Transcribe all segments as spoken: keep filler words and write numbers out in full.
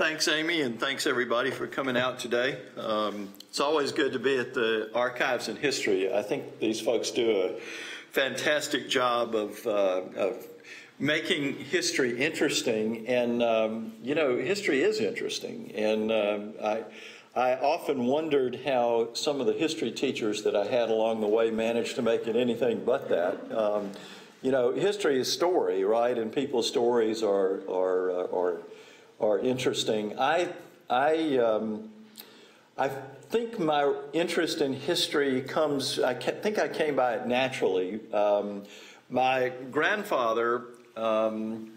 Thanks, Amy, and thanks everybody for coming out today. Um, it's always good to be at the Archives and History. I think these folks do a fantastic job of, uh, of making history interesting, and um, you know, history is interesting. And um, I, I often wondered how some of the history teachers that I had along the way managed to make it anything but that. Um, you know, history is story, right? And people's stories are are are, are interesting. I I um, I. I think my interest in history comes, I think I came by it naturally. Um, my grandfather um,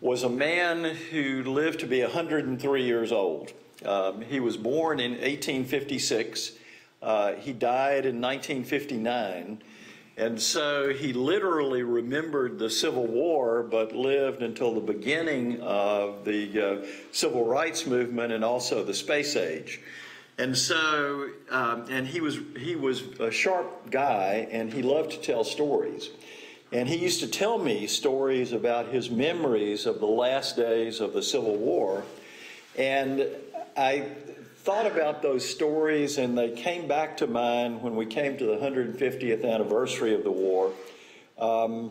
was a man who lived to be one hundred and three years old. Um, he was born in eighteen fifty-six. Uh, he died in nineteen fifty-nine. And so he literally remembered the Civil War, but lived until the beginning of the uh, Civil Rights Movement and also the Space Age. And so, um, and he was, he was a sharp guy, and he loved to tell stories. And he used to tell me stories about his memories of the last days of the Civil War. And I thought about those stories, and they came back to mind when we came to the one hundred fiftieth anniversary of the war. Um,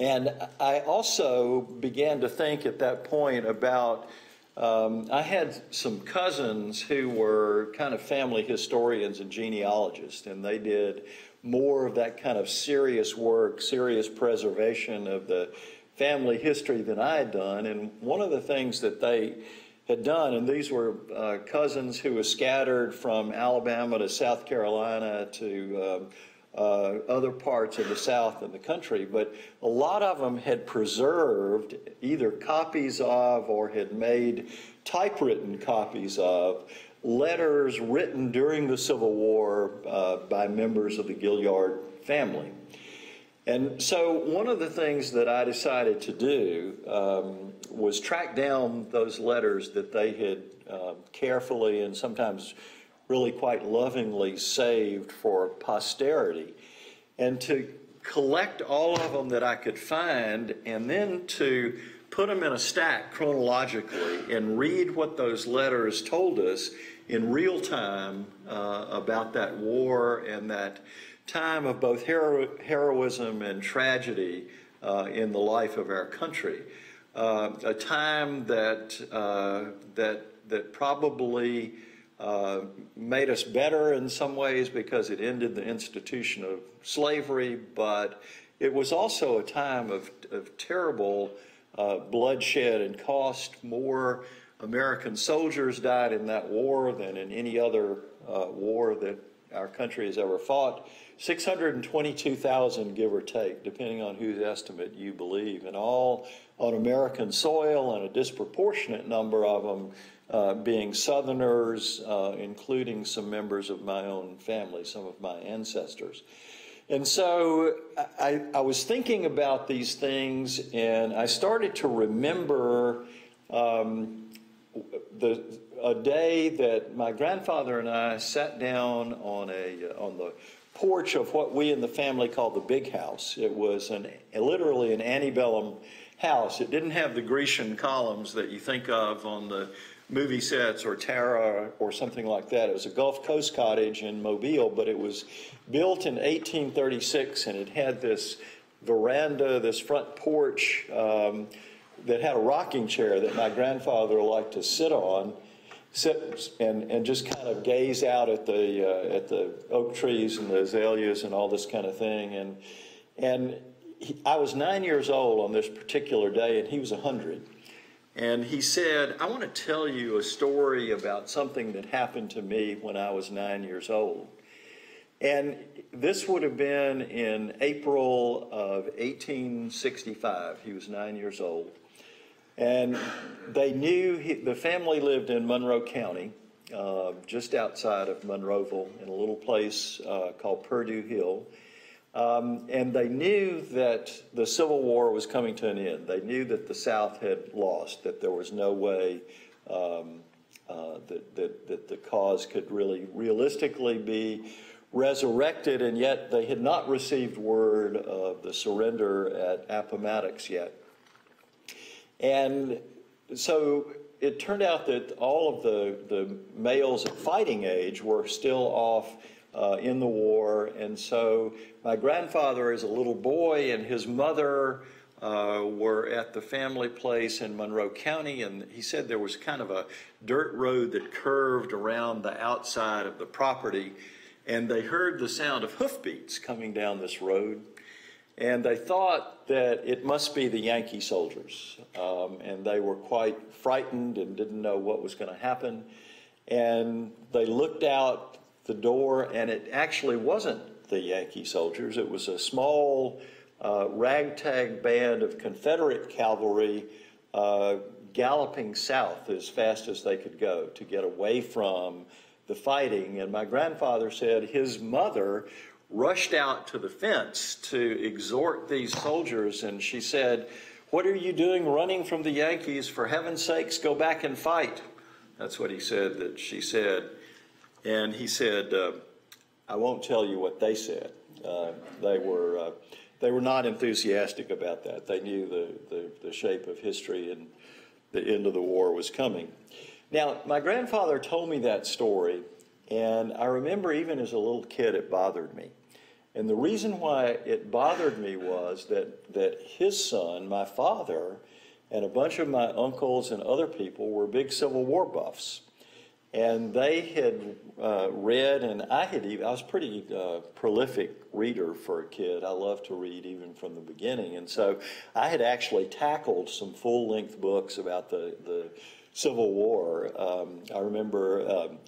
and I also began to think at that point about Um, I had some cousins who were kind of family historians and genealogists, and they did more of that kind of serious work, serious preservation of the family history than I had done. And one of the things that they had done, and these were uh, cousins who were scattered from Alabama to South Carolina to uh, uh, other parts of the South and the country, but a lot of them had preserved either copies of or had made typewritten copies of letters written during the Civil War uh, by members of the Gaillard family. And so one of the things that I decided to do um, was track down those letters that they had uh, carefully and sometimes really quite lovingly saved for posterity, and to collect all of them that I could find, and then to put them in a stack chronologically and read what those letters told us in real time uh, about that war and that time of both hero heroism and tragedy uh, in the life of our country. Uh, a time that, uh, that, that probably Uh, made us better in some ways because it ended the institution of slavery, but it was also a time of, of terrible uh, bloodshed and cost. More American soldiers died in that war than in any other uh, war that our country has ever fought. six hundred twenty-two thousand, give or take, depending on whose estimate you believe, and all on American soil, and a disproportionate number of them Uh, being Southerners, uh, including some members of my own family, some of my ancestors. And so I, I was thinking about these things, and I started to remember um, the, a day that my grandfather and I sat down on, a, on the porch of what we in the family called the Big House. It was an, literally an antebellum house. It didn't have the Grecian columns that you think of on the movie sets or Tara or something like that. It was a Gulf Coast cottage in Mobile, but it was built in eighteen thirty-six, and it had this veranda, this front porch um, that had a rocking chair that my grandfather liked to sit on, sit and, and just kind of gaze out at the, uh, at the oak trees and the azaleas and all this kind of thing. And, and he, I was nine years old on this particular day, and he was one hundred. And he said, "I want to tell you a story about something that happened to me when I was nine years old." And this would have been in April of eighteen sixty-five. He was nine years old. And they knew, he, the family lived in Monroe County, uh, just outside of Monroeville, in a little place uh, called Purdue Hill. Um, and they knew that the Civil War was coming to an end. They knew that the South had lost, that there was no way um, uh, that, that, that the cause could really realistically be resurrected, and yet they had not received word of the surrender at Appomattox yet. And so it turned out that all of the, the males of fighting age were still off uh, in the war. And so my grandfather as a little boy and his mother uh, were at the family place in Monroe County. And he said there was kind of a dirt road that curved around the outside of the property. And they heard the sound of hoofbeats coming down this road. And they thought that it must be the Yankee soldiers. Um, and they were quite frightened and didn't know what was going to happen. And they looked out the door, and it actually wasn't the Yankee soldiers. It was a small uh, ragtag band of Confederate cavalry uh, galloping south as fast as they could go to get away from the fighting. And my grandfather said his mother rushed out to the fence to exhort these soldiers, and she said, "What are you doing running from the Yankees? For heaven's sakes, go back and fight." That's what he said that she said. And he said, uh, I won't tell you what they said. Uh, they were uh, they were not enthusiastic about that. They knew the, the, the shape of history and the end of the war was coming. Now, my grandfather told me that story, and I remember even as a little kid it bothered me. And the reason why it bothered me was that, that his son, my father, and a bunch of my uncles and other people were big Civil War buffs. And they had uh, read, and I had even, I was a pretty uh, prolific reader for a kid. I loved to read even from the beginning. And so I had actually tackled some full-length books about the, the Civil War. Um, I remember um,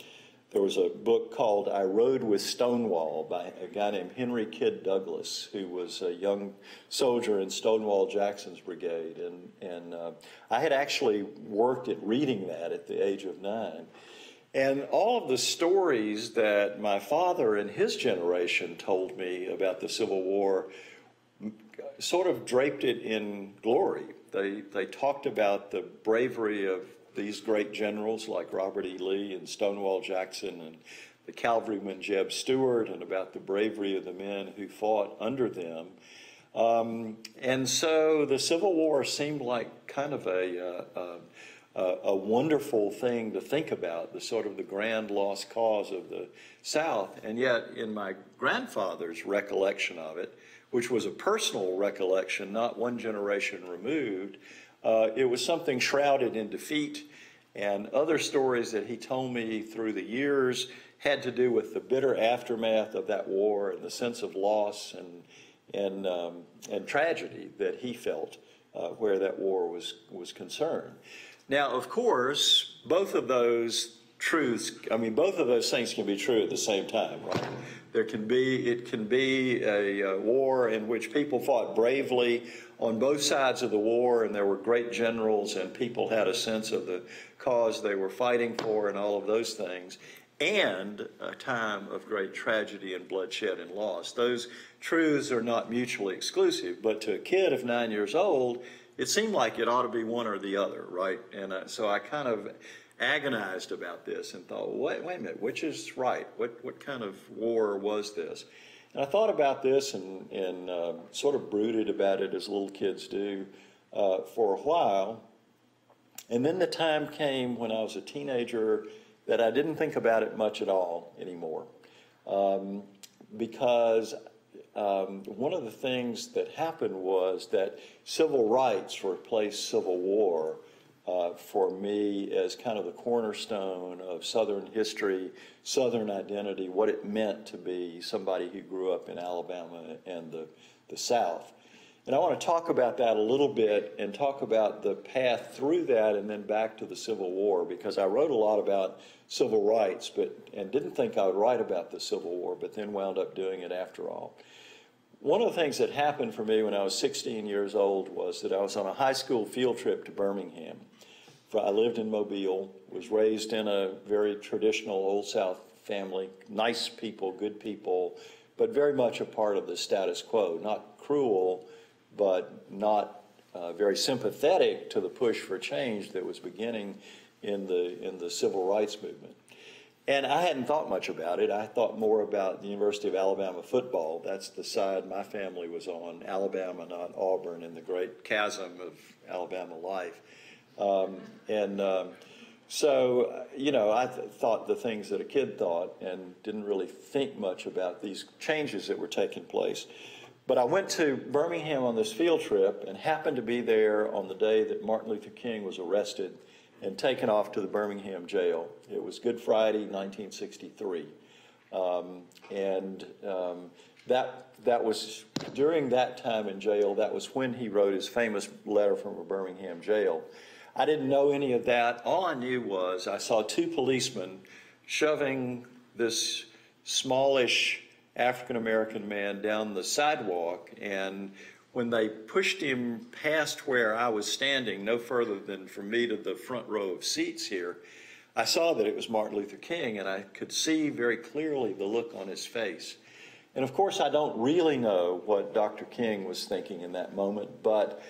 there was a book called I Rode with Stonewall by a guy named Henry Kidd Douglas, who was a young soldier in Stonewall Jackson's brigade. And, and uh, I had actually worked at reading that at the age of nine. And all of the stories that my father and his generation told me about the Civil War sort of draped it in glory. They, they talked about the bravery of these great generals like Robert E. Lee and Stonewall Jackson and the cavalryman Jeb Stuart, and about the bravery of the men who fought under them. Um, and so the Civil War seemed like kind of a, uh, a, a wonderful thing to think about, the sort of the grand lost cause of the South. And yet in my grandfather's recollection of it, which was a personal recollection, not one generation removed, Uh, it was something shrouded in defeat, and other stories that he told me through the years had to do with the bitter aftermath of that war and the sense of loss and, and, um, and tragedy that he felt uh, where that war was, was concerned. Now, of course, both of those truths, I mean, both of those things can be true at the same time, right? There can be, it can be a, a war in which people fought bravely on both sides of the war, and there were great generals, and people had a sense of the cause they were fighting for and all of those things, and a time of great tragedy and bloodshed and loss. Those truths are not mutually exclusive, but to a kid of nine years old, it seemed like it ought to be one or the other, right? And uh, so I kind of agonized about this and thought, wait, wait a minute, which is right? What, what kind of war was this? And I thought about this and, and uh, sort of brooded about it, as little kids do, uh, for a while. And then the time came when I was a teenager that I didn't think about it much at all anymore. Um, because um, one of the things that happened was that civil rights replaced civil war uh, for me as kind of the cornerstone of Southern history, Southern identity, what it meant to be somebody who grew up in Alabama and the, the South. And I want to talk about that a little bit and talk about the path through that and then back to the Civil War, because I wrote a lot about civil rights but and didn't think I would write about the Civil War, but then wound up doing it after all. One of the things that happened for me when I was sixteen years old was that I was on a high school field trip to Birmingham. I lived in Mobile, was raised in a very traditional Old South family, nice people, good people, but very much a part of the status quo, not cruel, but not uh, very sympathetic to the push for change that was beginning in the, in the civil rights movement. And I hadn't thought much about it. I thought more about the University of Alabama football. That's the side my family was on, Alabama, not Auburn, and the great chasm of Alabama life. Um, and um, so, you know, I th thought the things that a kid thought and didn't really think much about these changes that were taking place. But I went to Birmingham on this field trip and happened to be there on the day that Martin Luther King was arrested and taken off to the Birmingham jail. It was Good Friday, nineteen sixty-three. Um, and um, that, that was during that time in jail, that was when he wrote his famous letter from a Birmingham jail. I didn't know any of that. All I knew was I saw two policemen shoving this smallish African-American man down the sidewalk, and when they pushed him past where I was standing, no further than from me to the front row of seats here, I saw that it was Martin Luther King, and I could see very clearly the look on his face. And of course, I don't really know what Doctor King was thinking in that moment, but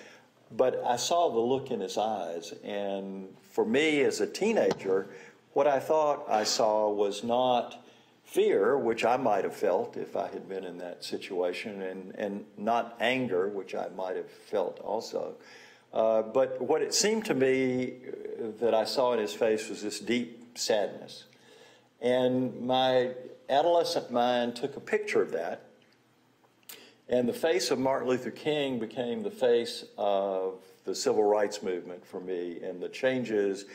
but I saw the look in his eyes, and for me as a teenager, what I thought I saw was not fear, which I might have felt if I had been in that situation, and, and not anger, which I might have felt also. Uh, but what it seemed to me that I saw in his face was this deep sadness. And my adolescent mind took a picture of that, and the face of Martin Luther King became the face of the Civil Rights Movement for me, and the changes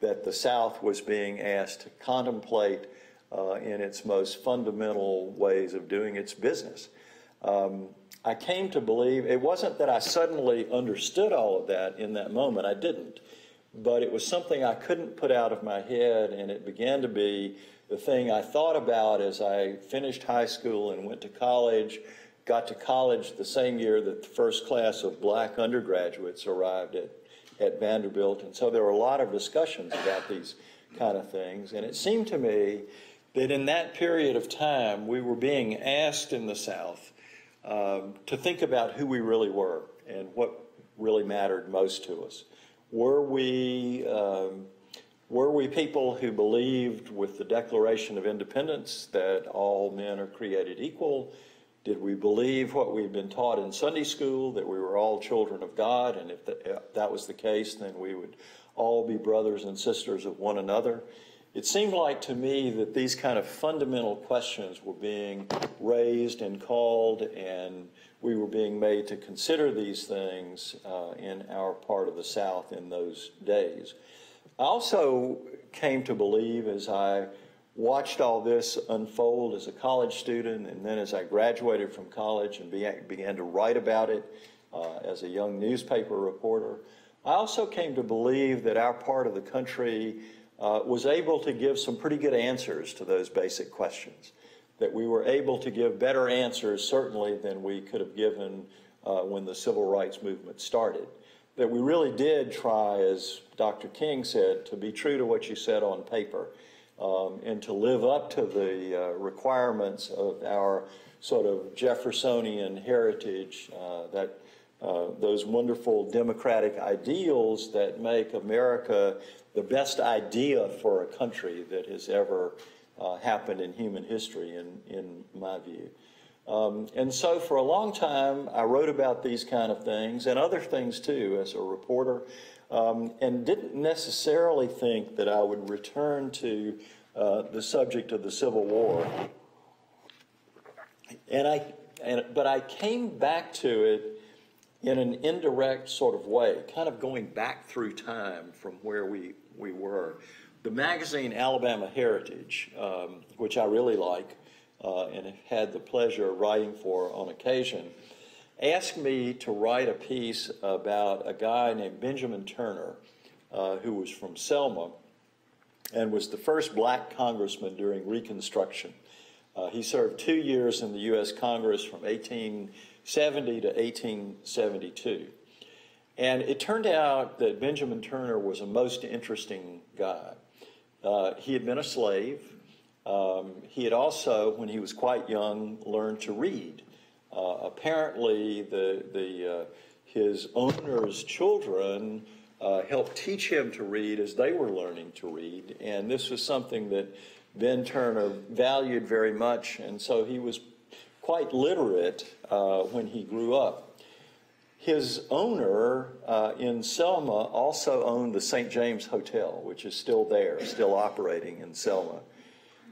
that the South was being asked to contemplate Uh, in its most fundamental ways of doing its business. Um, I came to believe, it wasn't that I suddenly understood all of that in that moment, I didn't, but it was something I couldn't put out of my head, and it began to be the thing I thought about as I finished high school and went to college, got to college the same year that the first class of black undergraduates arrived at, at Vanderbilt, and so there were a lot of discussions about these kind of things, and it seemed to me that in that period of time, we were being asked in the South um, to think about who we really were and what really mattered most to us. Were we, um, were we people who believed with the Declaration of Independence that all men are created equal? Did we believe what we'd been taught in Sunday school, that we were all children of God, and if, the, if that was the case, then we would all be brothers and sisters of one another? It seemed like to me that these kind of fundamental questions were being raised and called, and we were being made to consider these things uh, in our part of the South in those days. I also came to believe, as I watched all this unfold as a college student, and then as I graduated from college and began to write about it uh, as a young newspaper reporter, I also came to believe that our part of the country Uh, was able to give some pretty good answers to those basic questions, that we were able to give better answers, certainly, than we could have given uh, when the Civil Rights Movement started, that we really did try, as Doctor King said, to be true to what you said on paper um, and to live up to the uh, requirements of our sort of Jeffersonian heritage, uh, that Uh, those wonderful democratic ideals that make America the best idea for a country that has ever uh, happened in human history, in, in my view. Um, and so for a long time, I wrote about these kind of things and other things too as a reporter, um, and didn't necessarily think that I would return to uh, the subject of the Civil War. And I, and, but I came back to it in an indirect sort of way, kind of going back through time from where we, we were. The magazine Alabama Heritage, um, which I really like uh, and have had the pleasure of writing for on occasion, asked me to write a piece about a guy named Benjamin Turner, uh, who was from Selma and was the first black congressman during Reconstruction. Uh, he served two years in the U S Congress from eighteen seventy to eighteen seventy-two. And it turned out that Benjamin Turner was a most interesting guy. Uh, he had been a slave. Um, he had also, when he was quite young, learned to read. Uh, apparently, the, the, uh, his owner's children uh, helped teach him to read as they were learning to read. And this was something that Ben Turner valued very much, and so he was quite literate uh, when he grew up. His owner uh, in Selma also owned the Saint James Hotel, which is still there, still operating in Selma.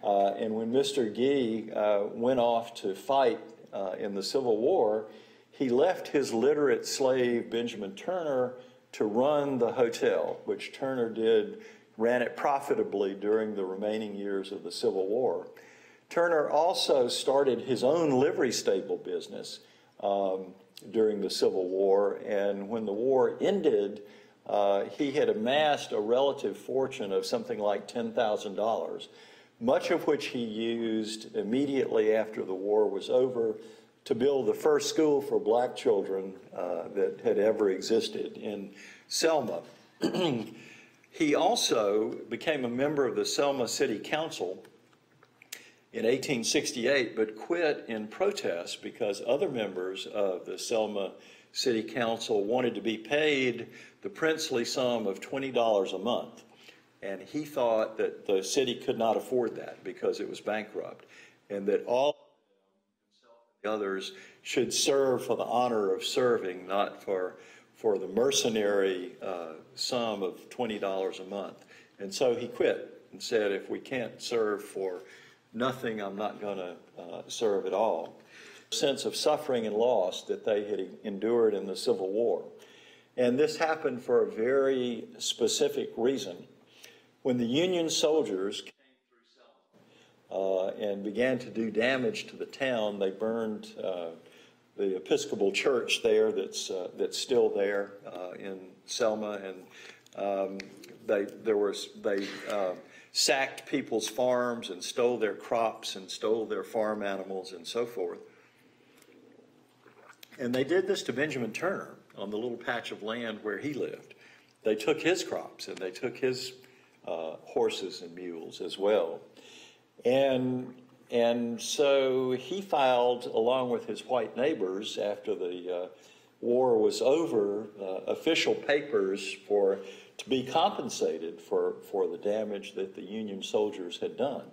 Uh, and when Mister Gee uh, went off to fight uh, in the Civil War, he left his literate slave, Benjamin Turner, to run the hotel, which Turner did, ran it profitably during the remaining years of the Civil War. Turner also started his own livery stable business um, during the Civil War, and when the war ended, uh, he had amassed a relative fortune of something like ten thousand dollars, much of which he used immediately after the war was over to build the first school for black children uh, that had ever existed in Selma. He also became a member of the Selma City Council in eighteen sixty-eight, but quit in protest because other members of the Selma City Council wanted to be paid the princely sum of twenty dollars a month. And he thought that the city could not afford that because it was bankrupt, and that all the others should serve for the honor of serving, not for, for the mercenary uh, sum of twenty dollars a month. And so he quit and said, if we can't serve for nothing, I'm not going to uh, serve at all. The sense of suffering and loss that they had endured in the Civil War. And this happened for a very specific reason. When the Union soldiers came through Selma uh, and began to do damage to the town, they burned uh, the Episcopal church there that's, uh, that's still there uh, in Selma, and um, they, there was, they uh, sacked people's farms and stole their crops and stole their farm animals and so forth. And they did this to Benjamin Turner on the little patch of land where he lived. They took his crops and they took his uh, horses and mules as well. And, and so he filed, along with his white neighbors, after the uh, war was over, uh, official papers for to be compensated for, for the damage that the Union soldiers had done.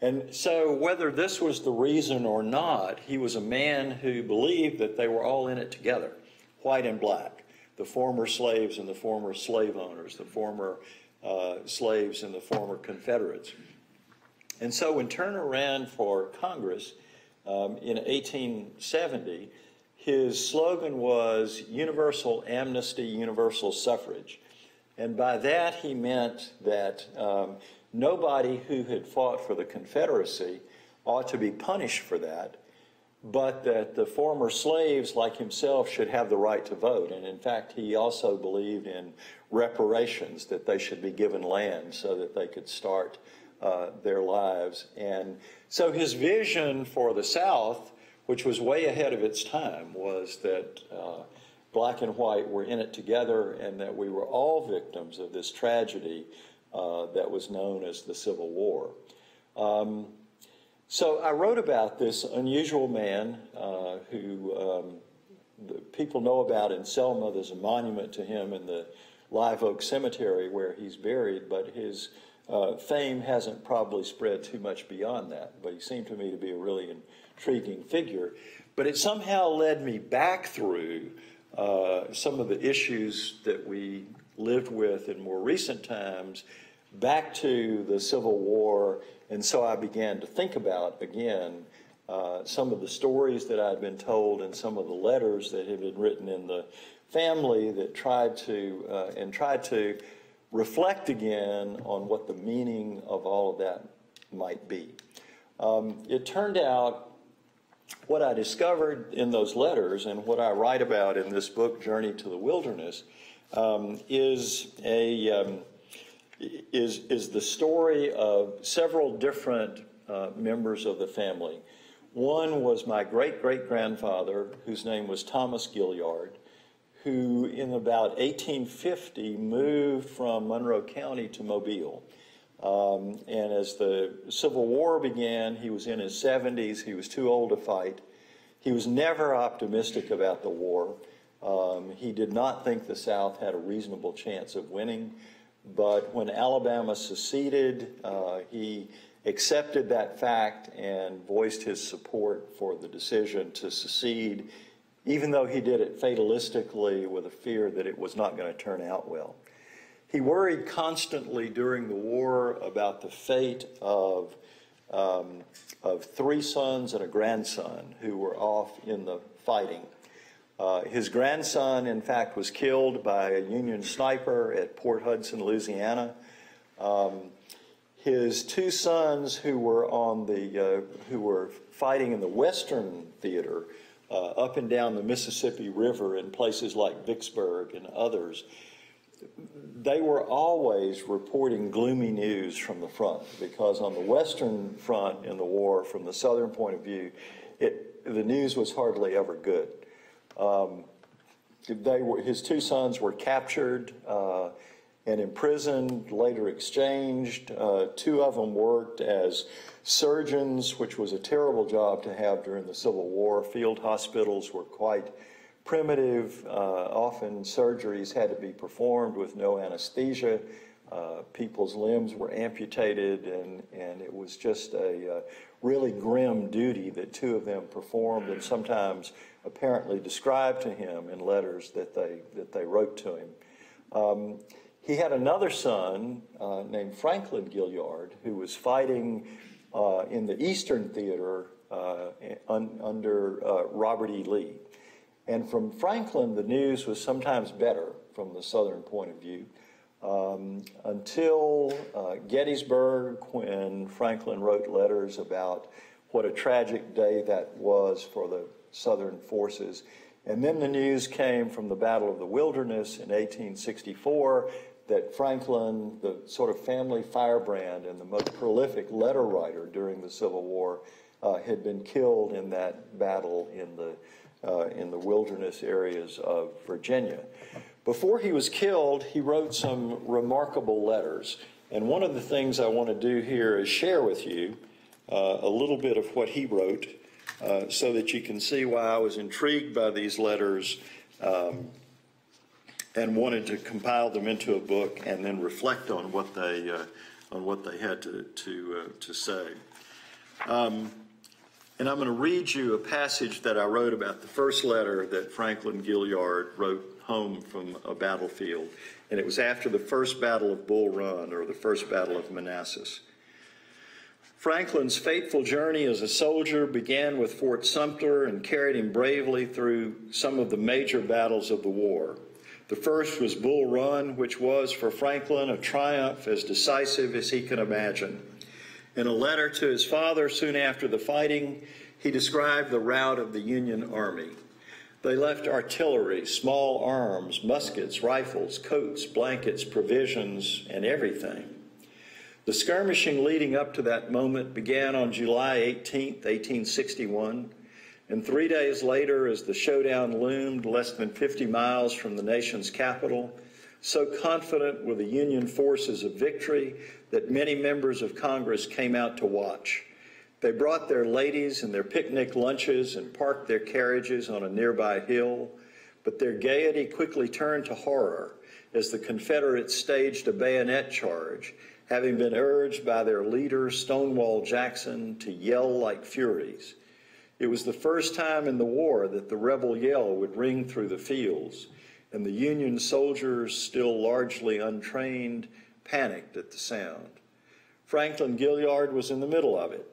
And so whether this was the reason or not, he was a man who believed that they were all in it together, white and black, the former slaves and the former slave owners, the former uh, slaves and the former Confederates. And so when Turner ran for Congress um, in eighteen seventy, his slogan was universal amnesty, universal suffrage. And by that, he meant that um, nobody who had fought for the Confederacy ought to be punished for that, but that the former slaves like himself should have the right to vote. And in fact, he also believed in reparations, that they should be given land so that they could start uh, their lives. And so his vision for the South, which was way ahead of its time, was that uh, black and white were in it together, and that we were all victims of this tragedy uh, that was known as the Civil War. Um, so I wrote about this unusual man uh, who um, the people know about in Selma. There's a monument to him in the Live Oak Cemetery where he's buried, but his uh, fame hasn't probably spread too much beyond that. But he seemed to me to be a really intriguing figure. But it somehow led me back through Uh, some of the issues that we lived with in more recent times, back to the Civil War. And so I began to think about, again, uh, some of the stories that I'd been told and some of the letters that had been written in the family that tried to, uh, and tried to reflect again on what the meaning of all of that might be. Um, it turned out what I discovered in those letters and what I write about in this book, Journey to the Wilderness, um, is, a, um, is, is the story of several different uh, members of the family. One was my great-great-grandfather, whose name was Thomas Gaillard, who in about eighteen fifty moved from Monroe County to Mobile. Um, and as the Civil War began, he was in his seventies. He was too old to fight. He was never optimistic about the war. Um, he did not think the South had a reasonable chance of winning. But when Alabama seceded, uh, he accepted that fact and voiced his support for the decision to secede even though he did it fatalistically with a fear that it was not going to turn out well. He worried constantly during the war about the fate of, um, of three sons and a grandson who were off in the fighting. Uh, his grandson, in fact, was killed by a Union sniper at Port Hudson, Louisiana. Um, his two sons who were on the uh, who were fighting in the Western theater uh, up and down the Mississippi River in places like Vicksburg and others, they were always reporting gloomy news from the front, because on the Western front in the war, from the Southern point of view, it the news was hardly ever good. Um, they were, his two sons were captured uh, and imprisoned, later exchanged. Uh, two of them worked as surgeons, which was a terrible job to have during the Civil War. Field hospitals were quite primitive. Uh, often surgeries had to be performed with no anesthesia. Uh, people's limbs were amputated, and, and it was just a uh, really grim duty that two of them performed, and sometimes apparently described to him in letters that they, that they wrote to him. Um, He had another son uh, named Franklin Gaillard, who was fighting uh, in the Eastern Theater uh, un under uh, Robert E. Lee. And from Franklin, the news was sometimes better from the Southern point of view, um, until uh, Gettysburg, when Franklin wrote letters about what a tragic day that was for the Southern forces. And then the news came from the Battle of the Wilderness in eighteen sixty-four, that Franklin, the sort of family firebrand and the most prolific letter writer during the Civil War, uh, had been killed in that battle in the, uh, in the wilderness areas of Virginia. Before he was killed, he wrote some remarkable letters. And one of the things I want to do here is share with you uh, a little bit of what he wrote, uh, so that you can see why I was intrigued by these letters um, and wanted to compile them into a book and then reflect on what they uh, on what they had to to uh, to say. Um, and I'm going to read you a passage that I wrote about the first letter that Franklin Gaillard wrote home from a battlefield, and it was after the first battle of Bull Run, or the first battle of Manassas. Franklin's fateful journey as a soldier began with Fort Sumter and carried him bravely through some of the major battles of the war. The first was Bull Run, which was, for Franklin, a triumph as decisive as he can imagine. In a letter to his father soon after the fighting, he described the rout of the Union Army. They left artillery, small arms, muskets, rifles, coats, blankets, provisions, and everything. The skirmishing leading up to that moment began on July eighteenth, eighteen sixty-one. And three days later, as the showdown loomed less than fifty miles from the nation's capital, so confident were the Union forces of victory that many members of Congress came out to watch. They brought their ladies and their picnic lunches and parked their carriages on a nearby hill, but their gaiety quickly turned to horror as the Confederates staged a bayonet charge, having been urged by their leader, Stonewall Jackson, to yell like furies. It was the first time in the war that the rebel yell would ring through the fields, and the Union soldiers, still largely untrained, panicked at the sound. Franklin Gaillard was in the middle of it,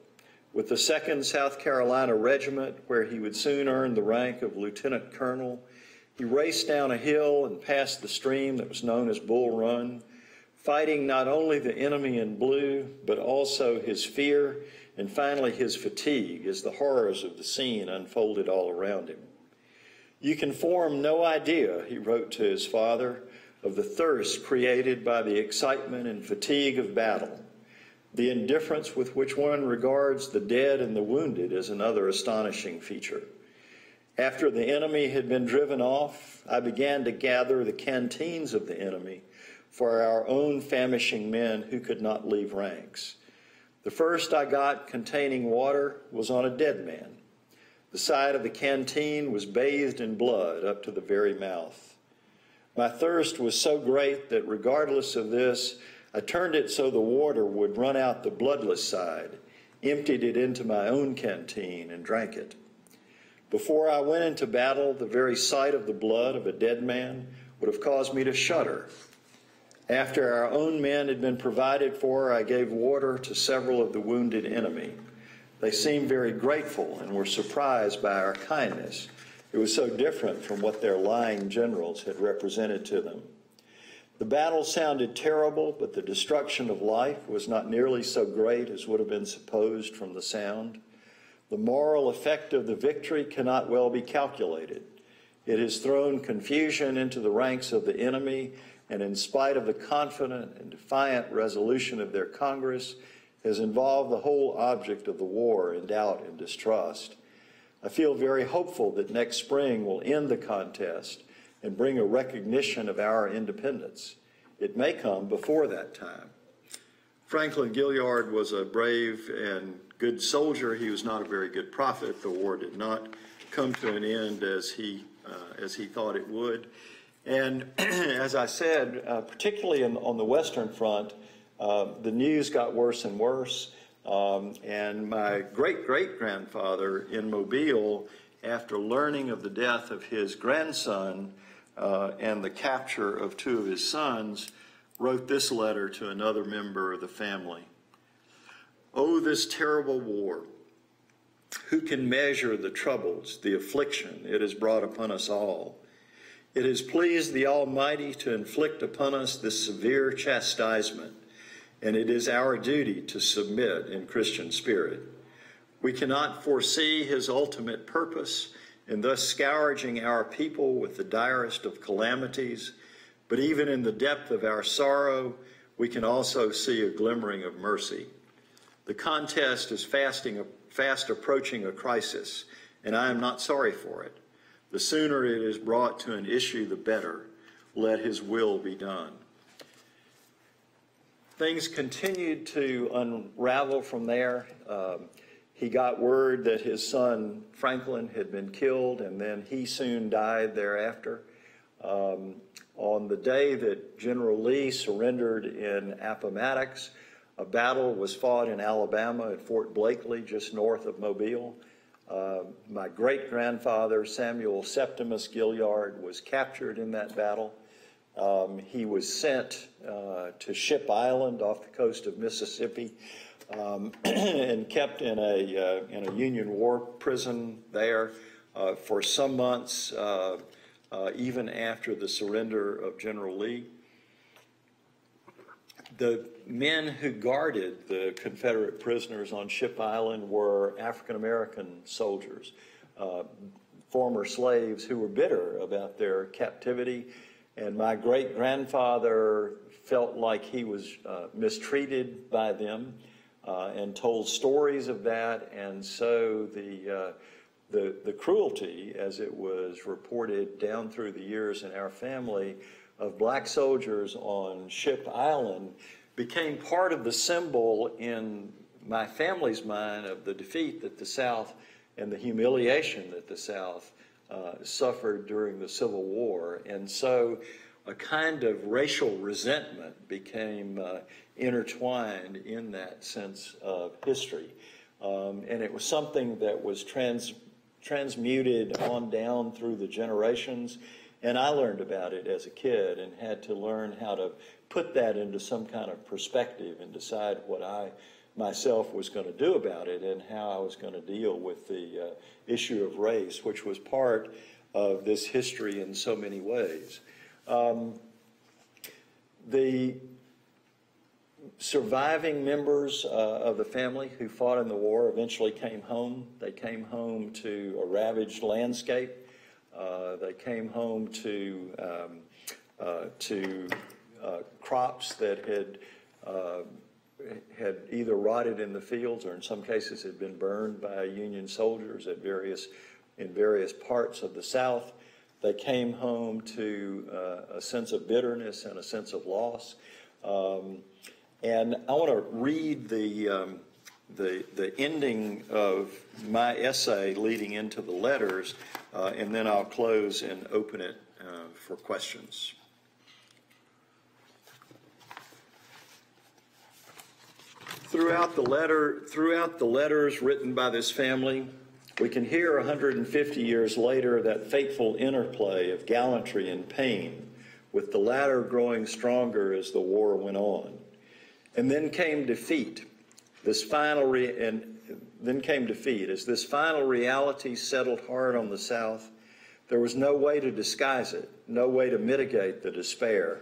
with the second South Carolina Regiment, where he would soon earn the rank of lieutenant colonel. He raced down a hill and past the stream that was known as Bull Run, fighting not only the enemy in blue, but also his fear and finally his fatigue as the horrors of the scene unfolded all around him. You can form no idea, he wrote to his father, of the thirst created by the excitement and fatigue of battle. The indifference with which one regards the dead and the wounded is another astonishing feature. After the enemy had been driven off, I began to gather the canteens of the enemy for our own famishing men who could not leave ranks. The first I got containing water was on a dead man. The side of the canteen was bathed in blood up to the very mouth. My thirst was so great that regardless of this, I turned it so the water would run out the bloodless side, emptied it into my own canteen, and drank it. Before I went into battle, the very sight of the blood of a dead man would have caused me to shudder. After our own men had been provided for, I gave water to several of the wounded enemy. They seemed very grateful and were surprised by our kindness. It was so different from what their lying generals had represented to them. The battle sounded terrible, but the destruction of life was not nearly so great as would have been supposed from the sound. The moral effect of the victory cannot well be calculated. It has thrown confusion into the ranks of the enemy, and in spite of the confident and defiant resolution of their Congress, has involved the whole object of the war in doubt and distrust. I feel very hopeful that next spring will end the contest and bring a recognition of our independence. It may come before that time. Franklin Gaillard was a brave and good soldier. He was not a very good prophet. The war did not come to an end as he, uh, as he thought it would. And as I said, uh, particularly in, on the Western Front, uh, the news got worse and worse. Um, and my great-great-grandfather in Mobile, after learning of the death of his grandson uh, and the capture of two of his sons, wrote this letter to another member of the family. Oh, this terrible war! Who can measure the troubles, the affliction it has brought upon us all? It has pleased the Almighty to inflict upon us this severe chastisement, and it is our duty to submit in Christian spirit. We cannot foresee his ultimate purpose in thus scourging our people with the direst of calamities, but even in the depth of our sorrow, we can also see a glimmering of mercy. The contest is fasting, fast approaching a crisis, and I am not sorry for it. The sooner it is brought to an issue, the better. Let his will be done. Things continued to unravel from there. Um, he got word that his son Franklin had been killed, and then he soon died thereafter. Um, on the day that General Lee surrendered in Appomattox, a battle was fought in Alabama at Fort Blakely, just north of Mobile. Uh, my great-grandfather, Samuel Septimus Gaillard, was captured in that battle. Um, he was sent uh, to Ship Island off the coast of Mississippi um, and kept in a, uh, in a Union War prison there uh, for some months, uh, uh, even after the surrender of General Lee. The men who guarded the Confederate prisoners on Ship Island were African-American soldiers, uh, former slaves who were bitter about their captivity. And my great-grandfather felt like he was uh, mistreated by them uh, and told stories of that. And so the, uh, the, the cruelty, as it was reported down through the years in our family, of black soldiers on Ship Island became part of the symbol in my family's mind of the defeat that the South and the humiliation that the South uh, suffered during the Civil War. And so a kind of racial resentment became uh, intertwined in that sense of history. Um, and it was something that was trans transmuted on down through the generations. And I learned about it as a kid and had to learn how to put that into some kind of perspective and decide what I myself was going to do about it and how I was going to deal with the uh, issue of race, which was part of this history in so many ways. Um, the surviving members uh, of the family who fought in the war eventually came home. They came home to a ravaged landscape. Uh, they came home to, um, uh, to uh, crops that had, uh, had either rotted in the fields or in some cases had been burned by Union soldiers at various, in various parts of the South. They came home to uh, a sense of bitterness and a sense of loss. Um, and I want to read the, um, the, the ending of my essay leading into the letters. Uh, and then I'll close and open it uh, for questions. Throughout the letter, throughout the letters written by this family, We can hear one hundred fifty years later that fateful interplay of gallantry and pain, with the latter growing stronger as the war went on. And then came defeat. This final re and then came defeat. As this final reality settled hard on the South, there was no way to disguise it, no way to mitigate the despair.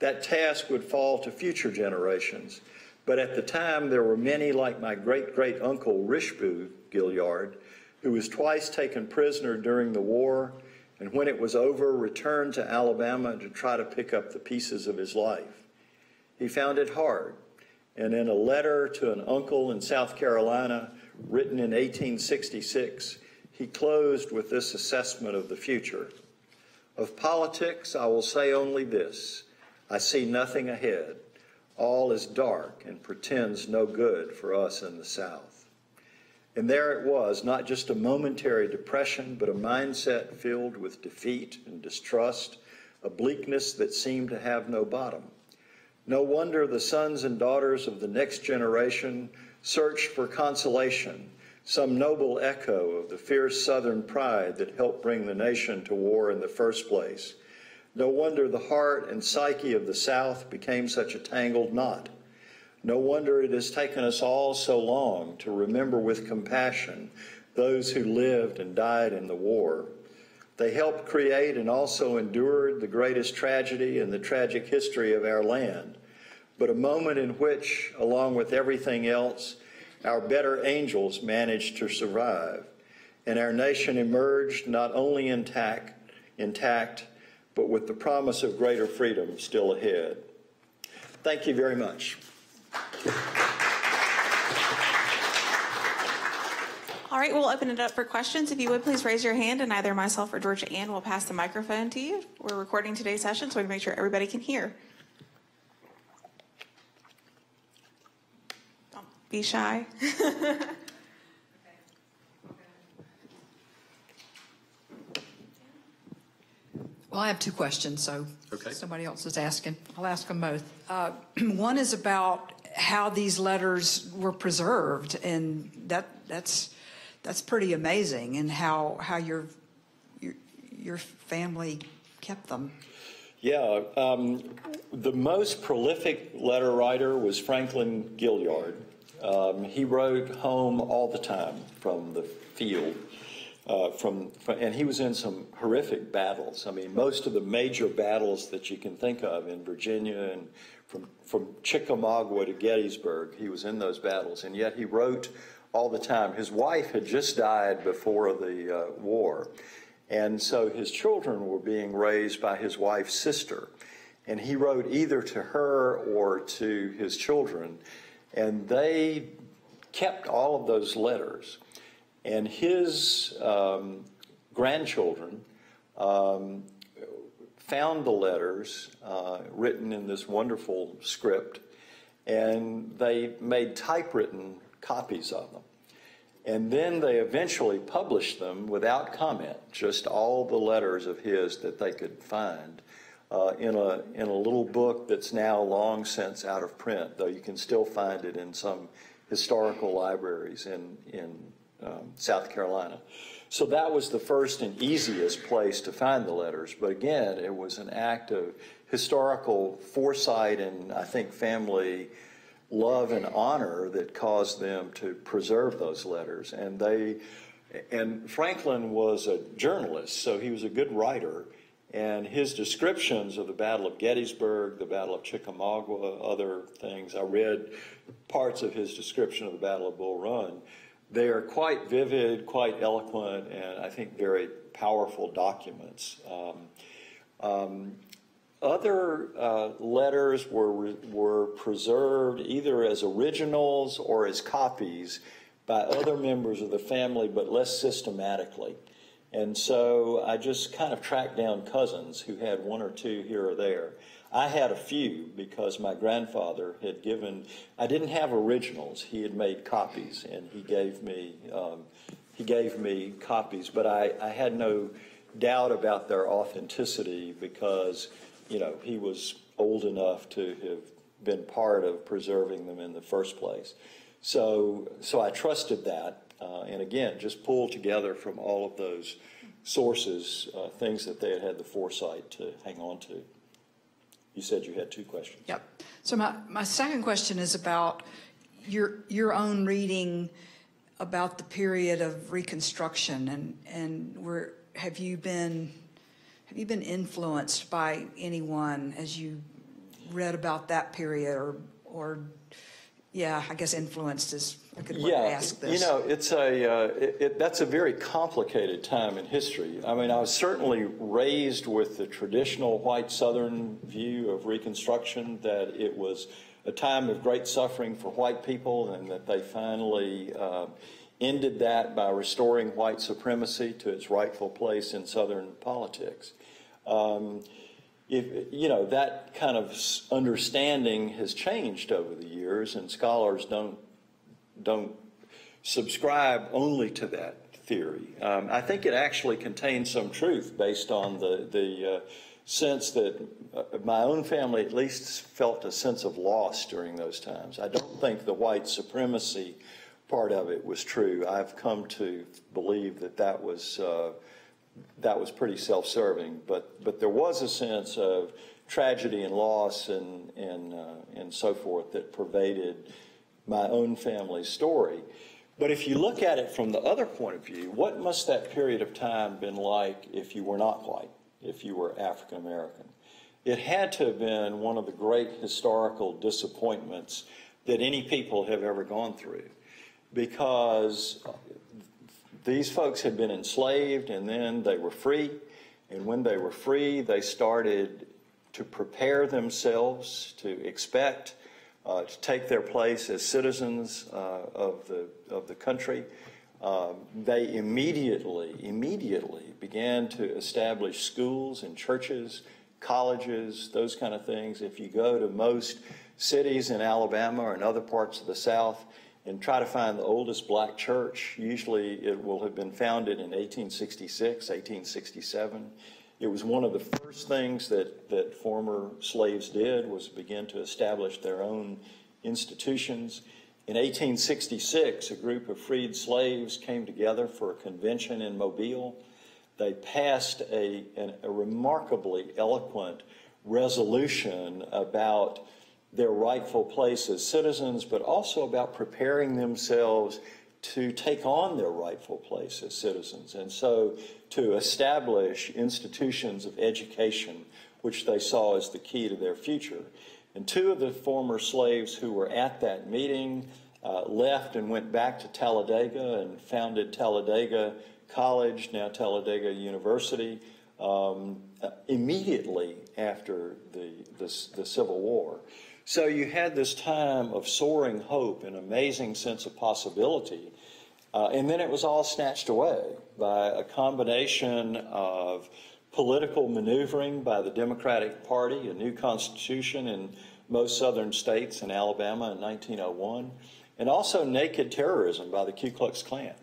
That task would fall to future generations, but at the time there were many like my great-great-uncle Richebourg Gaillard, who was twice taken prisoner during the war, and when it was over, returned to Alabama to try to pick up the pieces of his life. He found it hard, and in a letter to an uncle in South Carolina, written in eighteen sixty-six, he closed with this assessment of the future. Of politics, I will say only this. I see nothing ahead. All is dark and pretends no good for us in the South. And there it was, not just a momentary depression, but a mindset filled with defeat and distrust, a bleakness that seemed to have no bottom. No wonder the sons and daughters of the next generation searched for consolation, some noble echo of the fierce Southern pride that helped bring the nation to war in the first place. No wonder the heart and psyche of the South became such a tangled knot. No wonder it has taken us all so long to remember with compassion those who lived and died in the war. They helped create and also endured the greatest tragedy in the tragic history of our land, but a moment in which, along with everything else, our better angels managed to survive, and our nation emerged not only intact, intact, but with the promise of greater freedom still ahead. Thank you very much. All right, we'll open it up for questions. If you would, please raise your hand, and either myself or Georgia Ann will pass the microphone to you. We're recording today's session, so we can make sure everybody can hear. Don't be shy. Well, I have two questions, so okay. Somebody else is asking. I'll ask them both. Uh, one is about how these letters were preserved, and that that's that's pretty amazing, and how how your your, your family kept them. Yeah, um, the most prolific letter writer was Franklin Gaillard. Um, he wrote home all the time from the field. Uh, from, from, and he was in some horrific battles. I mean, most of the major battles that you can think of in Virginia, and from, from Chickamauga to Gettysburg, he was in those battles, and yet he wrote all the time. His wife had just died before the uh, war, and so his children were being raised by his wife's sister, and he wrote either to her or to his children, and they kept all of those letters. And his um, grandchildren um, found the letters uh, written in this wonderful script, and they made typewritten copies of them. And then they eventually published them without comment, just all the letters of his that they could find uh, in, a, in a little book that's now long since out of print, though you can still find it in some historical libraries in, in Um, South Carolina. So that was the first and easiest place to find the letters. But again, it was an act of historical foresight and, I think, family love and honor that caused them to preserve those letters. And they, and Franklin was a journalist, so he was a good writer. And his descriptions of the Battle of Gettysburg, the Battle of Chickamauga, other things, I read parts of his description of the Battle of Bull Run. They are quite vivid, quite eloquent, and I think very powerful documents. Um, um, other uh, letters were, were preserved either as originals or as copies by other members of the family, but less systematically. And so I just kind of tracked down cousins who had one or two here or there. I had a few because my grandfather had given, I didn't have originals, he had made copies, and he gave me, um, he gave me copies, but I, I had no doubt about their authenticity because, you know, he was old enough to have been part of preserving them in the first place. So, so I trusted that, uh, Uh, and again, just pulled together from all of those sources, uh, things that they had had the foresight to hang on to. You said you had two questions. Yep. So my, my second question is about your your own reading about the period of Reconstruction, and and where have you been have you been influenced by anyone as you read about that period, or or yeah, I guess influenced is a good way to ask this. You know, it's a uh, it, it, that's a very complicated time in history. I mean, I was certainly raised with the traditional white Southern view of Reconstruction, that it was a time of great suffering for white people, and that they finally uh, ended that by restoring white supremacy to its rightful place in Southern politics. Um, If, you know, that kind of understanding has changed over the years, and scholars don't don't subscribe only to that theory. Um, I think it actually contains some truth based on the the uh, sense that uh, my own family at least felt a sense of loss during those times. I don't think the white supremacy part of it was true. I've come to believe that that was. Uh, that was pretty self-serving, but but there was a sense of tragedy and loss and and uh, and so forth that pervaded my own family's story. But if you look at it from the other point of view, what must that period of time been like if you were not white, if you were African American? It had to have been one of the great historical disappointments that any people have ever gone through, because these folks had been enslaved, and then they were free, and when they were free, they started to prepare themselves to expect, uh, to take their place as citizens uh, of the of the country. Uh, they immediately, immediately began to establish schools and churches, colleges, those kind of things. If you go to most cities in Alabama or in other parts of the South, and try to find the oldest black church, usually it will have been founded in eighteen sixty-six, eighteen sixty-seven. It was one of the first things that, that former slaves did, was begin to establish their own institutions. In eighteen sixty-six, a group of freed slaves came together for a convention in Mobile. They passed a, an, a remarkably eloquent resolution about their rightful place as citizens, but also about preparing themselves to take on their rightful place as citizens, and so to establish institutions of education, which they saw as the key to their future. And two of the former slaves who were at that meeting uh, left and went back to Talladega and founded Talladega College, now Talladega University, um, immediately after the, the, the Civil War. So you had this time of soaring hope and amazing sense of possibility, uh, and then it was all snatched away by a combination of political maneuvering by the Democratic Party, a new constitution in most southern states and Alabama in nineteen oh one, and also naked terrorism by the Ku Klux Klan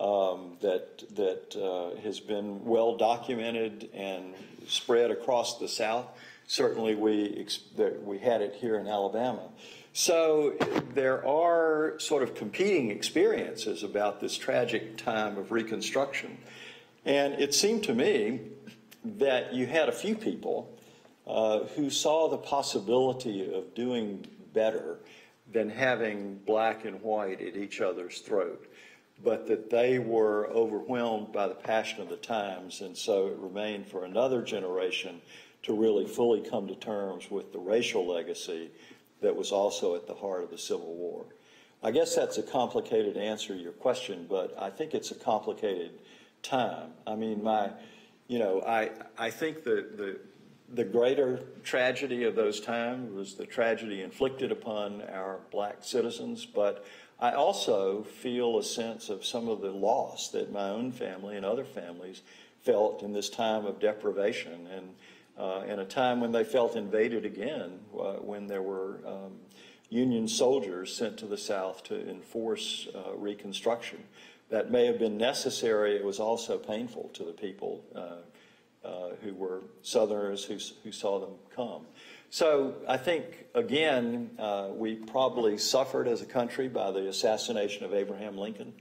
um, that, that uh, has been well documented and spread across the South. Certainly we, we had it here in Alabama. So there are sort of competing experiences about this tragic time of Reconstruction. And it seemed to me that you had a few people uh, who saw the possibility of doing better than having black and white at each other's throat, but that they were overwhelmed by the passion of the times, and so it remained for another generation to really fully come to terms with the racial legacy that was also at the heart of the Civil War. I guess that's a complicated answer to your question, but I think it's a complicated time. I mean, my, you know, I, I think the, the, the greater tragedy of those times was the tragedy inflicted upon our black citizens, but I also feel a sense of some of the loss that my own family and other families felt in this time of deprivation, and Uh, in a time when they felt invaded again, uh, when there were um, Union soldiers sent to the South to enforce uh, Reconstruction. That may have been necessary. It was also painful to the people uh, uh, who were Southerners who, who saw them come. So I think, again, uh, we probably suffered as a country by the assassination of Abraham Lincoln.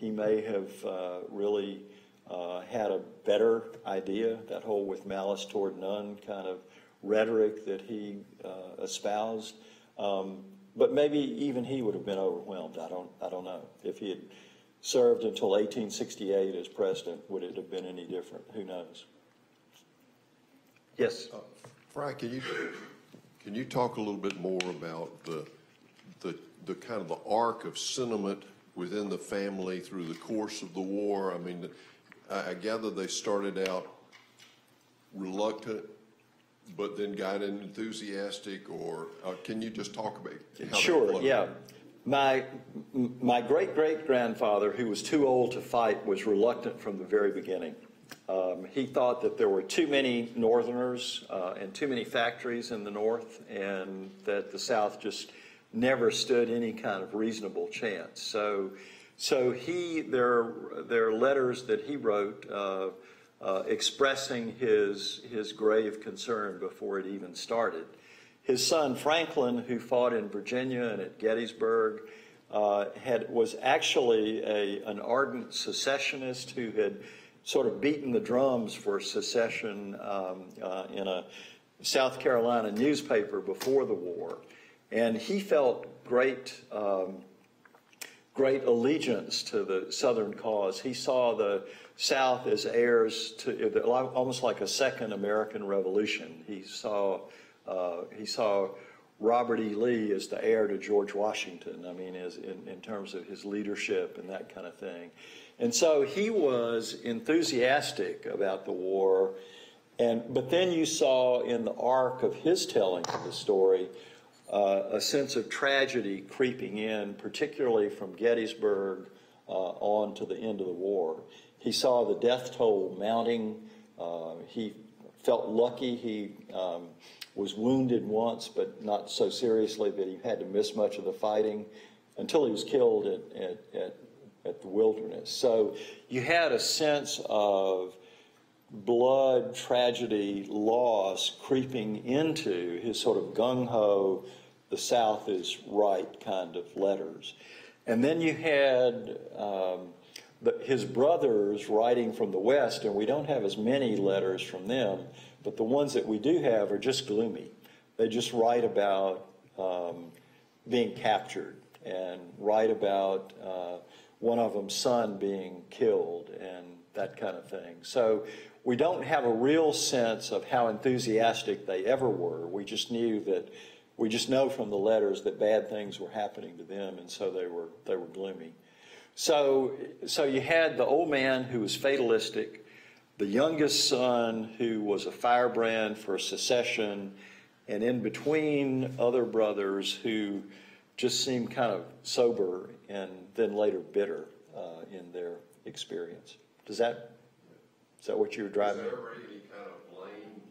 he may have uh, really uh, had a better idea, that whole with malice toward none kind of rhetoric that he uh, espoused. Um, but maybe even he would have been overwhelmed. I don't, I don't know. If he had served until eighteen sixty-eight as president, would it have been any different? Who knows? Yes. Uh, Frank, can you, can you talk a little bit more about the, the, the kind of the arc of sentiment within the family through the course of the war? I mean, I, I gather they started out reluctant, but then got enthusiastic, or uh, can you just talk about how Sure, yeah. My, my great-great-grandfather, who was too old to fight, was reluctant from the very beginning. Um, he thought that there were too many Northerners uh, and too many factories in the North, and that the South just never stood any kind of reasonable chance. So, so he, there, there are letters that he wrote uh, uh, expressing his, his grave concern before it even started. His son Franklin, who fought in Virginia and at Gettysburg, uh, had, was actually a, an ardent secessionist who had sort of beaten the drums for secession um, uh, in a South Carolina newspaper before the war. And he felt great, um, great allegiance to the Southern cause. He saw the South as heirs to, almost like a second American Revolution. He saw, uh, he saw Robert E. Lee as the heir to George Washington, I mean, as in, in terms of his leadership and that kind of thing. And so he was enthusiastic about the war, and but then you saw in the arc of his telling of the story uh, a sense of tragedy creeping in, particularly from Gettysburg uh, on to the end of the war. He saw the death toll mounting. Uh, he felt lucky he um, was wounded once, but not so seriously that he had to miss much of the fighting until he was killed at, at, at at the Wilderness. So you had a sense of blood, tragedy, loss creeping into his sort of gung-ho, the South is right kind of letters. And then you had um, the, his brothers writing from the West, and we don't have as many letters from them, but the ones that we do have are just gloomy. They just write about um, being captured and write about uh, one of them's son being killed and that kind of thing. So we don't have a real sense of how enthusiastic they ever were. We just knew that, we just know from the letters that bad things were happening to them, and so they were, they were gloomy. So, so you had the old man who was fatalistic, the youngest son who was a firebrand for secession, and in between other brothers who just seemed kind of sober and then later bitter uh, in their experience. Does that, is that what you were driving at? Is there ever any kind of blame,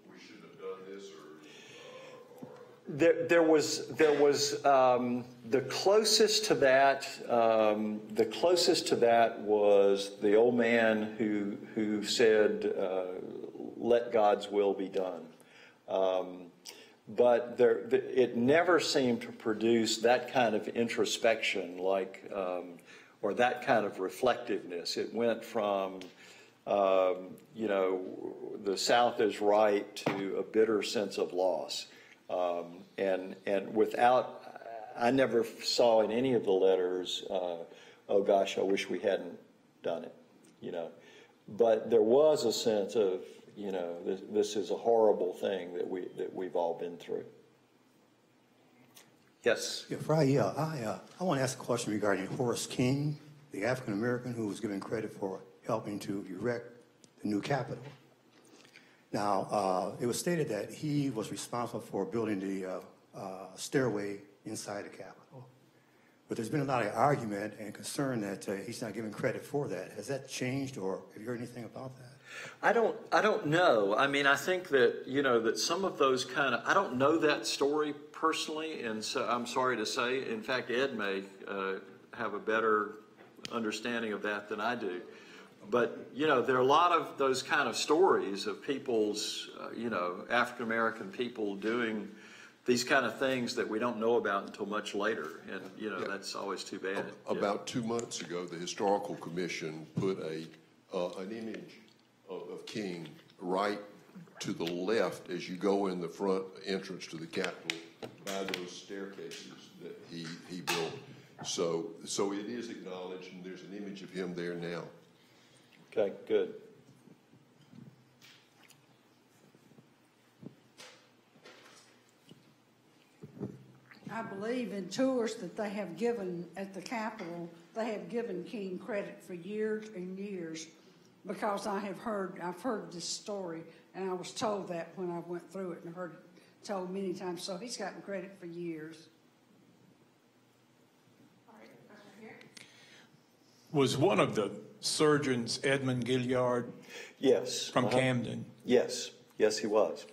we should have done this, or? Uh, or... There, there was, there was um, the closest to that, um, the closest to that was the old man who, who said, uh, let God's will be done. Um, But there, it never seemed to produce that kind of introspection, like, um, or that kind of reflectiveness. It went from, um, you know, the South is right to a bitter sense of loss. Um, and, and without, I never saw in any of the letters, uh, oh gosh, I wish we hadn't done it, you know. But there was a sense of, you know, this, this is a horrible thing that we that we've all been through. Yes. Yeah, Fry. Yeah, I uh, I want to ask a question regarding Horace King, the African American who was given credit for helping to erect the new Capitol. Now, uh, it was stated that he was responsible for building the uh, uh, stairway inside the Capitol, but there's been a lot of argument and concern that uh, he's not given credit for that. Has that changed, or have you heard anything about that? I don't, I don't know. I mean, I think that, you know, that some of those kind of, I don't know that story personally, and so I'm sorry to say, in fact, Ed may uh, have a better understanding of that than I do. But, you know, there are a lot of those kind of stories of people's, uh, you know, African American people doing these kind of things that we don't know about until much later, and you know yeah. that's always too bad. About yeah. two months ago, the Historical Commission put a uh, an image of, of King right to the left as you go in the front entrance to the Capitol by those staircases that he he built. So so it is acknowledged, and there's an image of him there now. Okay, good. I believe in tours that they have given at the Capitol, they have given King credit for years and years, because I have heard, I've heard this story, and I was told that when I went through it and heard it told many times. So he's gotten credit for years. All right, here. Was one of the surgeons Edmund Gaillard? Yes. From uh-huh. Camden? Yes, yes he was.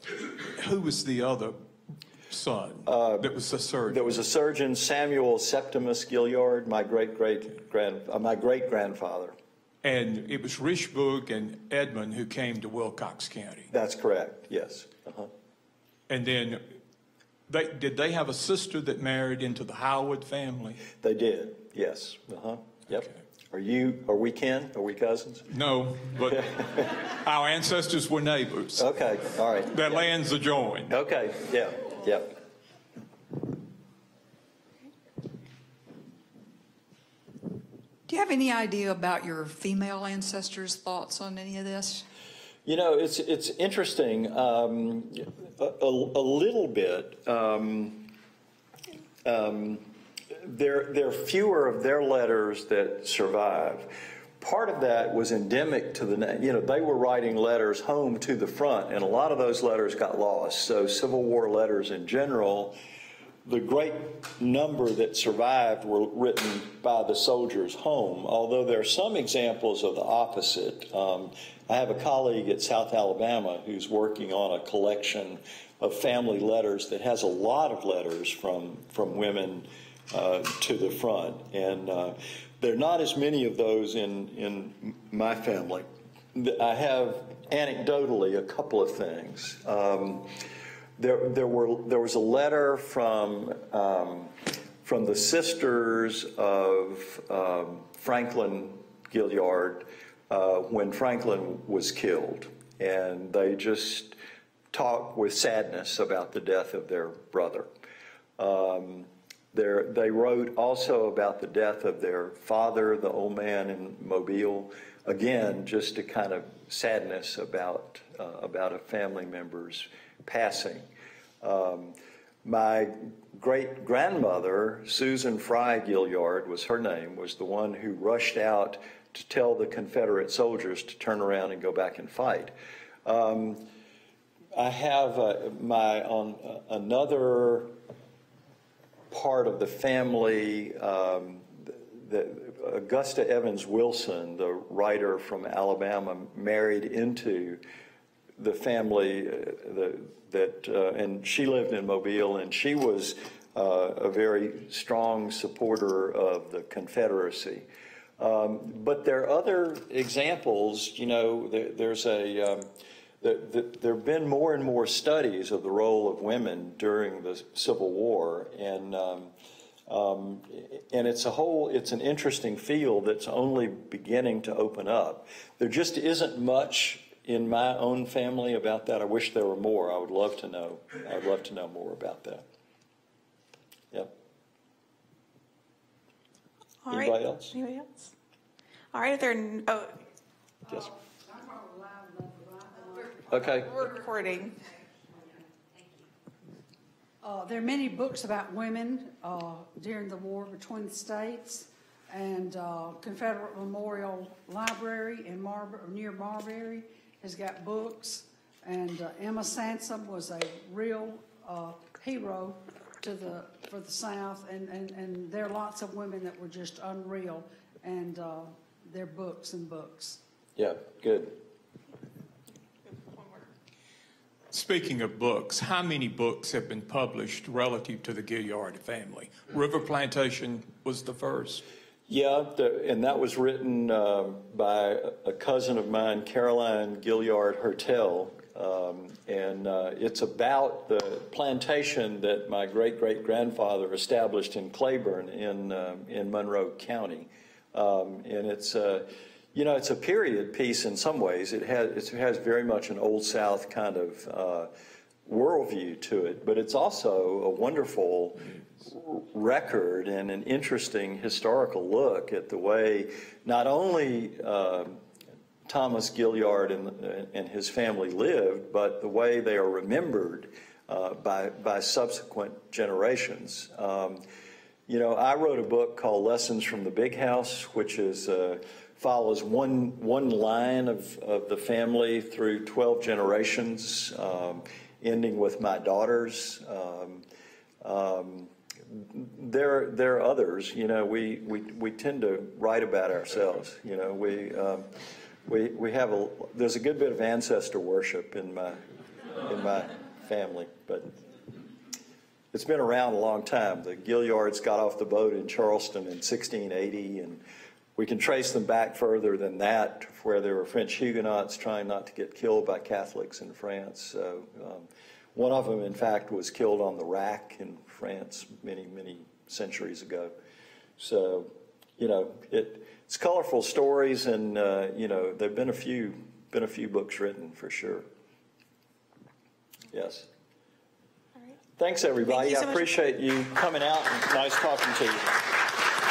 Who was the other son uh, that was a surgeon? There was a surgeon, Samuel Septimus Gaillard, my great great grand, uh, my great grandfather. And it was Richebourg and Edmund who came to Wilcox County. That's correct. Yes. Uh-huh. And then, they, did they have a sister that married into the Howard family? They did. Yes. Uh huh. Yep. Okay. Are you? Are we kin? Are we cousins? No, but our ancestors were neighbors. Okay. All right. Their yep. lands adjoined. Okay. Yeah. Yep. Do you have any idea about your female ancestors' thoughts on any of this? You know, it's it's interesting um, a, a, a little bit. Um, um, there there are fewer of their letters that survive. Part of that was endemic to the, you know, they were writing letters home to the front, and a lot of those letters got lost. So Civil War letters in general, the great number that survived were written by the soldiers home, although there are some examples of the opposite. Um, I have a colleague at South Alabama who's working on a collection of family letters that has a lot of letters from, from women uh, to the front. And uh, there are not as many of those in, in my family. I have anecdotally a couple of things. Um, there, there, were, there was a letter from, um, from the sisters of um, Franklin Gaillard uh, when Franklin was killed, and they just talked with sadness about the death of their brother. Um, They wrote also about the death of their father, the old man in Mobile. Again, just a kind of sadness about uh, about a family member's passing. Um, my great-grandmother, Susan Fry Gaillard was her name, was the one who rushed out to tell the Confederate soldiers to turn around and go back and fight. Um, I have uh, my on uh, another part of the family, um, the, the Augusta Evans Wilson, the writer from Alabama, married into the family uh, the, that, uh, and she lived in Mobile, and she was uh, a very strong supporter of the Confederacy. Um, but there are other examples, you know, there, there's a, um, the, the, there have been more and more studies of the role of women during the Civil War, and um, um, and it's a whole, it's an interesting field that's only beginning to open up. There just isn't much in my own family about that. I wish there were more. I would love to know. I'd love to know more about that. Yep. All Anybody right. else? Anybody else? All right. If there are oh. Yes. Okay. We're recording. Uh, there are many books about women uh, during the war between the states, and uh, Confederate Memorial Library in Marbury, near Marbury, has got books. And uh, Emma Sansom was a real uh, hero to the for the South, and, and, and there are lots of women that were just unreal, and uh, their books and books. Yeah, good. Speaking of books, how many books have been published relative to the Gaillard family? River Plantation was the first. Yeah, the, and that was written uh, by a cousin of mine, Caroline Gaillard Hertel, Um, and uh, it's about the plantation that my great-great-grandfather established in Claiborne in, uh, in Monroe County. Um, and it's, uh, you know, it's a period piece in some ways. It has, it has very much an Old South kind of uh, worldview to it, but it's also a wonderful record and an interesting historical look at the way not only uh, Thomas Gaillard and, and his family lived, but the way they are remembered uh, by, by subsequent generations. Um, you know, I wrote a book called Lessons from the Big House, which is, uh, follows one, one line of, of the family through twelve generations, um, ending with my daughters. Um, um, There, there are others. You know, we, we we tend to write about ourselves. You know, we um, we we have a there's a good bit of ancestor worship in my in my family, but it's been around a long time. The Gaillards got off the boat in Charleston in sixteen eighty, and we can trace them back further than that, where there were French Huguenots trying not to get killed by Catholics in France. So. Um, One of them, in fact, was killed on the rack in France many, many centuries ago. So, you know, it, it's colorful stories, and uh, you know, there've been a few, been a few books written for sure. Yes. All right. Thanks, everybody. Thank you so much. I appreciate you coming out. And nice talking to you.